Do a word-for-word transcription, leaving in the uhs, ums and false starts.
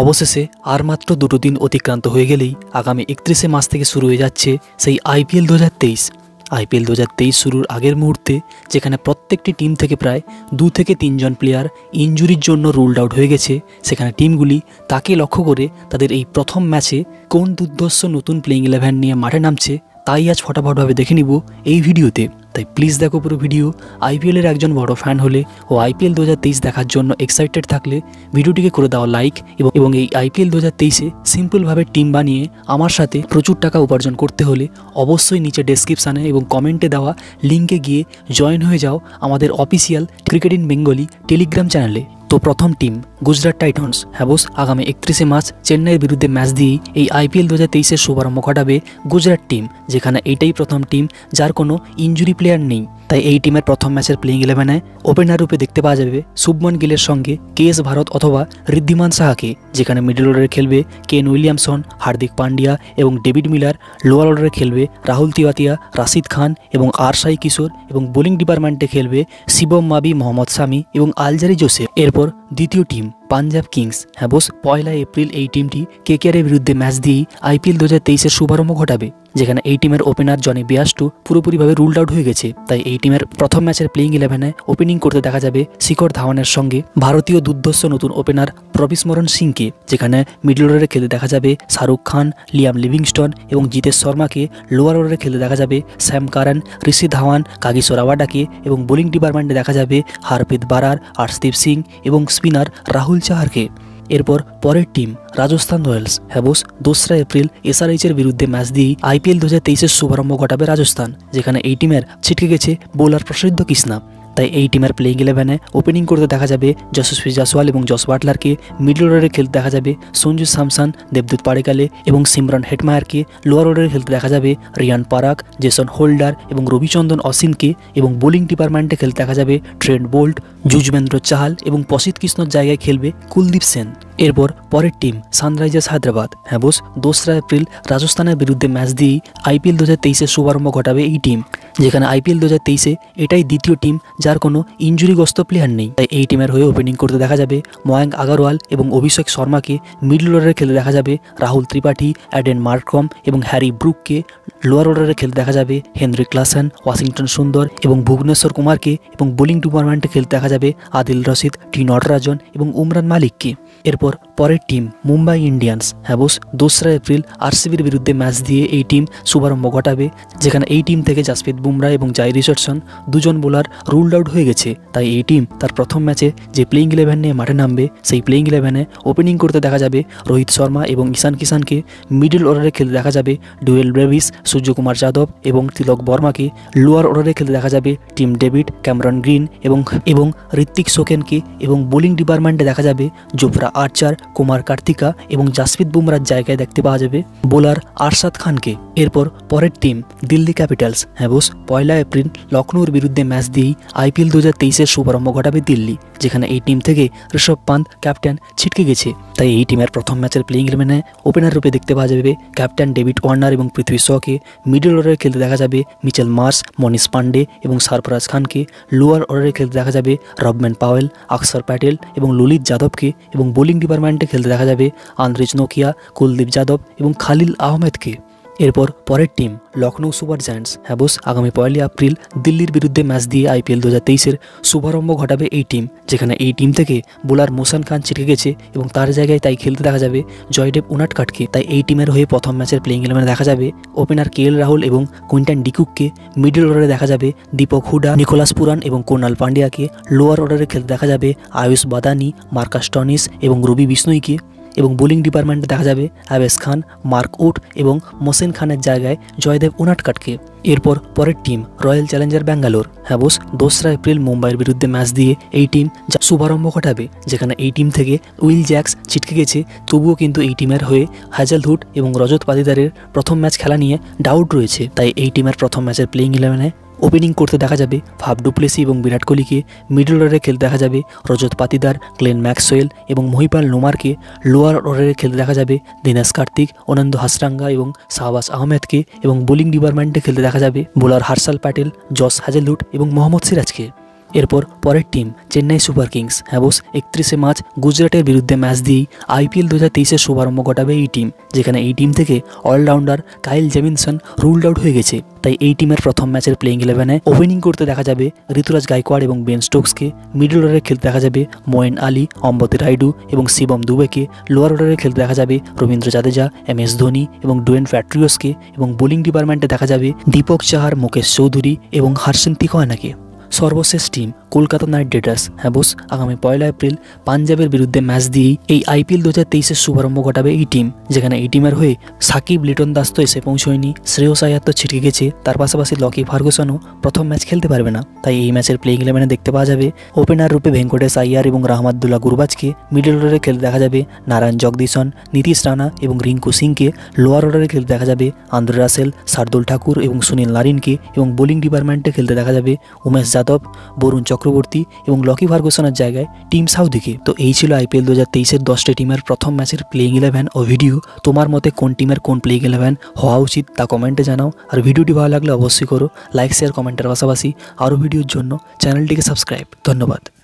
অবশেষে আর মাত্র দুটো দিন অতিক্রান্ত হয়ে গেলেই আগামী একত্রিশে মার্চ থেকে শুরু হয়ে যাচ্ছে সেই আইপিএল দু হাজার তেইশ। আইপিএল দু হাজার তেইশ শুরুর আগের মুহূর্তে যেখানে প্রত্যেকটি টিম থেকে প্রায় দু থেকে তিনজন প্লেয়ার ইঞ্জুরির জন্য রুলড আউট হয়ে গেছে, সেখানে টিমগুলি তাকে লক্ষ্য করে তাদের এই প্রথম ম্যাচে কোন দুর্ধর্ষ নতুন প্লেয়িং ইলেভেন নিয়ে মাঠে নামছে তাই আজ ফটাফটভাবে দেখে নিব এই ভিডিওতে। তাই প্লিজ দেখো পুরো ভিডিও। আইপিএলের একজন বড় ফ্যান হলে ও আইপিএল দু হাজার তেইশ দেখার জন্য এক্সাইটেড থাকলে ভিডিওটিকে করে দাও লাইক, এবং এই আইপিএল দু হাজার তেইশে সিম্পলভাবে টিম বানিয়ে আমার সাথে প্রচুর টাকা উপার্জন করতে হলে অবশ্যই নিচে ডেসক্রিপশানে এবং কমেন্টে দেওয়া লিঙ্কে গিয়ে জয়েন হয়ে যাও আমাদের official cricket in Bengali Telegram চ্যানেলে। তো প্রথম টিম গুজরাট টাইটন্স। হ্যাঁ বস, আগামী একত্রিশে মার্চ চেন্নাইয়ের বিরুদ্ধে ম্যাচ দিয়েই এই আইপিএল দু হাজার তেইশের শুভারম্ভ ঘটাবে গুজরাট টিম, যেখানে এটাই প্রথম টিম যার কোনো ইঞ্জুরি প্লেয়ার নেই। তাই এই টিমের প্রথম ম্যাচের প্লেয়িং ইলেভেনে ওপেনার রূপে দেখতে পাওয়া যাবে শুভমন গিলের সঙ্গে কেএস ভারত অথবা ঋদ্ধিমান সাহাকে, যেখানে মিডল অর্ডারে খেলবে কেন উইলিয়ামসন, হার্দিক পান্ডিয়া এবং ডেভিড মিলার। লোয়ার অর্ডারে খেলবে রাহুল তিওয়াতিয়া, রাশিদ খান এবং আরশাই কিশোর, এবং বোলিং ডিপার্টমেন্টে খেলবে শিবম মাবি, মোহাম্মদ সামি এবং আলজারি জোসেফ। এরপর দ্বিতীয় টিম পাঞ্জাব কিংস। হ্যাঁ বস, পয়লা এপ্রিল এই টিমটি কেকেআরের বিরুদ্ধে ম্যাচ দিয়েই আইপিএল দু হাজার তেইশের শুভারম্ভ ঘটাবে, যেখানে এই টিমের ওপেনার জনি বেয়ারস্টো পুরোপুরিভাবে রুলড আউট হয়ে গেছে। তাই এই টিমের প্রথম ম্যাচের প্লেয়িং ইলেভেনে ওপেনিং করতে দেখা যাবে শিখর ধাওয়ানের সঙ্গে ভারতীয় দুর্ধর্ষ নতুন ওপেনার প্রভীস্মরণ সিংকে, যেখানে মিডল অর্ডারে খেলতে দেখা যাবে শাহরুখ খান, লিয়াম লিভিংস্টন এবং জিতেশ শর্মাকে। লোয়ার অর্ডারে খেলতে দেখা যাবে Sam Curran, Rishi Dhawan, Kagiso রাবাডাকে, এবং বোলিং ডিপার্টমেন্টে দেখা যাবে হারপ্রীত ব্রার, আর্শদীপ সিং এবং স্পিনার রাহুল চাহারকে। এরপর পরের টিম রাজস্থান রয়্যালস। হ্যাঁ বস, দোসরা এপ্রিল এসআরএইচের বিরুদ্ধে ম্যাচ দিয়েই আইপিএল দু হাজার তেইশের শুভারম্ভ ঘটাবে রাজস্থান, যেখানে এই টিমের ছিটকে গেছে বোলার প্রসিদ্ধ কৃষ্ণা। তাই এই টিমের প্লেয়িং ইলেভেনে ওপেনিং করতে দেখা যাবে যশস্বী জয়সওয়াল এবং জস বাটলারকে। মিডল অর্ডারে খেলতে দেখা যাবে সঞ্জু স্যামসন, দেবদূত পাড়িকালে এবং শিমরন হেটমায়ারকে। লোয়ার অর্ডারে খেলতে দেখা যাবে রিয়ান পারাগ, জেসন হোল্ডার এবং রবিচন্দ্রন অশ্বিনকে, এবং বোলিং ডিপার্টমেন্টে খেলতে দেখা যাবে ট্রেন্ট বোল্ট, যুজবেন্দ্র চাহাল এবং প্রসিদ্ধ কৃষ্ণর জায়গায় খেলবে কুলদীপ সেন। এরপর পরের টিম সানরাইজার্স হায়দ্রাবাদ। হ্যাঁ বস, দোসরা এপ্রিল রাজস্থানের বিরুদ্ধে ম্যাচ দিয়েই আইপিএল দু হাজার তেইশের শুভারম্ভ ঘটাবে এই টিম, যেখানে আইপিএল দু হাজার তেইশে এটাই দ্বিতীয় টিম যার কোনো ইঞ্জুরিগ্রস্ত প্লেয়ার নেই। তাই এই টিমের হয়ে ওপেনিং করতে দেখা যাবে ময়াঙ্ক আগারওয়াল এবং অভিষেক শর্মাকে। মিডল অর্ডারে খেলতে দেখা যাবে রাহুল ত্রিপাঠী, অ্যাডেন মার্কম এবং হ্যারি ব্রুককে। লোয়ার অর্ডারে খেলতে দেখা যাবে হেনরি ক্লাসেন, ওয়াশিংটন সুন্দর এবং ভুবনেশ্বর কুমারকে, এবং বোলিং ডিপার্টমেন্টে খেলতে দেখা যাবে আদিল রশিদ, টি নটরাজন এবং উমরান মালিককে। এরপর পরের টিম মুম্বাই ইন্ডিয়ান্স। হ্যাঁ বস, দোসরা এপ্রিল আরসিবির বিরুদ্ধে ম্যাচ দিয়ে এই টিম শুভারম্ভ ঘটাবে, যেখানে এই টিম থেকে জাসপ্রিত বুমরা এবং জাই রিচার্ডসন দুজন বোলার রুলড আউট হয়ে গেছে। তাই এই টিম তার প্রথম ম্যাচে যে প্লেয়িং ইলেভেন নিয়ে মাঠে নামবে সেই প্লেয়িং ইলেভেনে ওপেনিং করতে দেখা যাবে রোহিত শর্মা এবং ঈশান কিষানকে। মিডল অর্ডারে খেলতে দেখা যাবে ডুয়েল ব্রেভিস, সূর্যকুমার যাদব এবং তিলক বর্মাকে। লোয়ার অর্ডারে খেলতে দেখা যাবে টিম ডেভিড, ক্যামরন গ্রিন এবং এবং ঋত্বিক সোকেনকে, এবং বোলিং ডিপার্টমেন্টে দেখা যাবে জোফরা আর্চার, কুমার কার্তিকা এবং জাসপ্রিত বুমরার জায়গায় দেখতে পাওয়া যাবে বোলার আরশাদ খানকে। এরপর পরের টিম দিল্লি ক্যাপিটালস। হ্যাঁ বস, পয়লা এপ্রিল লখনৌর বিরুদ্ধে ম্যাচ দিয়েই আইপিএল দু হাজার তেইশের শুভারম্ভ ঘটাবে দিল্লি, যেখানে এই টিম থেকে ঋষভ পান্ত ক্যাপ্টেন ছিটকে গেছে। তাই এই টিমের প্রথম ম্যাচের প্লেয়িং ইলেভেনে ওপেনার রূপে দেখতে পাওয়া যাবে ক্যাপ্টেন ডেভিড ওয়ার্নার এবং পৃথ্বী শকে। মিডল অর্ডারে খেলতে দেখা যাবে মিচেল মার্শ, মনীষ পান্ডে এবং সরফরাজ খানকে। লোয়ার অর্ডারে খেলতে দেখা যাবে রবম্যান পাওয়েল, অক্ষর প্যাটেল এবং ললিত যাদবকে, এবং বোলিং ডিপার্টমেন্টে খেলতে দেখা যাবে আন্দ্রিজ নোকিয়া, কুলদীপ যাদব এবং খালিল আহমেদকে। এরপর পরের টিম লখনৌ সুপার জায়ান্টস। হ্যাঁ বস, আগামী পয়লা এপ্রিল দিল্লির বিরুদ্ধে ম্যাচ দিয়ে আইপিএল দু হাজার তেইশের শুভারম্ভ ঘটাবে এই টিম, যেখানে এই টিম থেকে বোলার মোসান খান ছিটকে গেছে এবং তার জায়গায় তাই খেলতে দেখা যাবে জয়দেব উনাটকাটকে। তাই এই টিমের হয়ে প্রথম ম্যাচের প্লেয়িং ইলেভেনে দেখা যাবে ওপেনার কে এল রাহুল এবং কুইন্টন ডিকুককে। মিডল অর্ডারে দেখা যাবে দীপক হুডা, নিকোলাস পুরান এবং কুণাল পান্ডিয়াকে। লোয়ার অর্ডারে খেলতে দেখা যাবে আয়ুষ বাদানি, মার্কাস টনিস এবং রবি বিষ্ণুইকে, এবং বোলিং ডিপার্টমেন্টে দেখা যাবে আবেশ খান, মার্ক উড এবং মোসেন খানের জায়গায় জয়দেব উনাটকাটকে। এরপর পরের টিম রয়্যাল চ্যালেঞ্জার ব্যাঙ্গালোর। হ্যাঁ বস, দোসরা এপ্রিল মুম্বাইয়ের বিরুদ্ধে ম্যাচ দিয়ে এই টিম যা শুভারম্ভ ঘটাবে, যেখানে এই টিম থেকে উইল জ্যাক্স ছিটকে গেছে। তবুও কিন্তু এই টিমের হয়ে হ্যাজেলহুড এবং রজত পাতিদারের প্রথম ম্যাচ খেলা নিয়ে ডাউট রয়েছে। তাই এই টিমের প্রথম ম্যাচের প্লেয়িং ইলেভেনে ওপেনিং করতে দেখা যাবে ফাফ ডু প্লেসি এবং বিরাট কোহলিকে। মিডল অর্ডারে খেলতে দেখা যাবে রজত পাতিদার, ক্লেন ম্যাক্সওয়েল এবং মহিপাল নোমারকে। লোয়ার অর্ডারে খেলতে দেখা যাবে দিনেশ কার্তিক, অনন্ত হাসরাঙ্গা এবং শাহবাজ আহমেদকে, এবং বোলিং ডিপার্টমেন্টে খেলতে দেখা যাবে bowler Harshal Patel, Josh Hazlewood এবং মোহাম্মদ সিরাজকে। এরপর পরের টিম চেন্নাই সুপার কিংস হ্যাভস একত্রিশে মার্চ গুজরাটের বিরুদ্ধে ম্যাচ দিয়েই আইপিএল দু হাজার তেইশের শুভারম্ভ ঘটাবে এই টিম, যেখানে এই টিম থেকে allrounder Kyle Jamieson ruled out হয়ে গেছে। তাই এই টিমের প্রথম ম্যাচের প্লেইং ইলেভেনে ওপেনিং করতে দেখা যাবে ঋতুরাজ গাইকোয়াড় এবং বেন স্টোকসকে, মিডল অর্ডারে খেলতে দেখা যাবে মোয়েন আলী, অম্বতি রাইডু এবং শিবম দুবেকে, লোয়ার অর্ডারে খেলতে দেখা যাবে রবীন্দ্র জাদেজা, এম এস ধোনি এবং ডুয়েন ফ্যাট্রিয়সকে এবং বোলিং ডিপার্টমেন্টে দেখা যাবে দীপক চাহার, মুকেশ চৌধুরী এবং হার্ষিন তিখওয়ানাকে। সর্বশেষ টিম কলকাতা নাইট রাইডার্স হ্যাভস আগামী পয়লা এপ্রিল পাঞ্জাবের বিরুদ্ধে ম্যাচ দিয়েই এই আইপিএল দু হাজার তেইশের শুভারম্ভ ঘটাবে এই টিম, যেখানে এই টিমের হয়ে সাকিব লিটন দাস তো এসে পৌঁছয়নি, শ্রেয়স আয়ার তো ছিটকে গেছে, তার পাশাপাশি লকি ফার্গুসনও প্রথম ম্যাচ খেলতে পারবে না। তাই এই ম্যাচের প্লেইং ইলেভেনে দেখতে পাওয়া যাবে ওপেনার রূপে ভেঙ্কটেশ আয়ার এবং রাহমাতুল্লাহ গুরবাজকে, মিডল অর্ডারে খেলতে দেখা যাবে নারায়ণ জগদীশন, নীতিশ রানা এবং রিঙ্কু সিংকে, লোয়ার অর্ডারে খেলতে দেখা যাবে আন্দ্রে রাসেল, শার্দুল ঠাকুর এবং সুনীল নারিনকে এবং বোলিং ডিপার্টমেন্টে খেলতে দেখা যাবে উমেশ যাদব, বরুণ চক্রবর্তী এবং লকি ফার্গুসনের জায়গায় টিম সাউদিকে। তো এই ছিল আইপিএল দু হাজার তেইশের দশটি টিমের প্রথম ম্যাচের প্লেইং ইলেভেন ও ভিডিও। তোমার মতে কোন টিমের কোন প্লেইং ইলেভেন হওয়া উচিত তা কমেন্টে জানাও, আর ভিডিওটি ভালো লাগলে অবশ্যই করো লাইক, শেয়ার, কমেন্টের পাশাপাশি আরও ভিডিওর জন্য চ্যানেলটিকে সাবস্ক্রাইব। ধন্যবাদ।